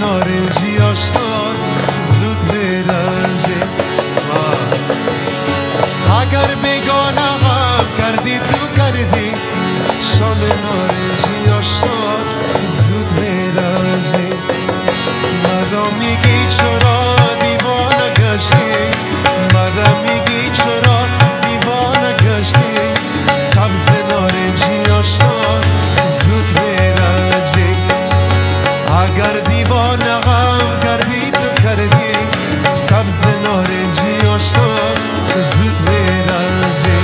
کنارش یاشتار زود برنجه اگر بگانه هم کردی تو کردی شام نارنجی یاشتار زود برنجه مرا میگی چرا دیوانه گشتی مرا میگی چرا دیوانه گشتی سبز نارنجی یاشتار زود برنجه اگر دیوانه هم کردی تو کردی سبز نارنجی یاشتار زود برنجه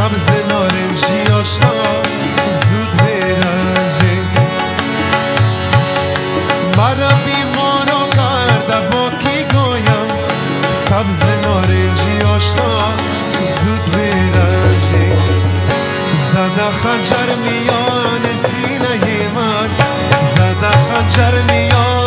سبز نارنجی آشنا زود برنجه زده خنجر میان سینه من زده خنجر میان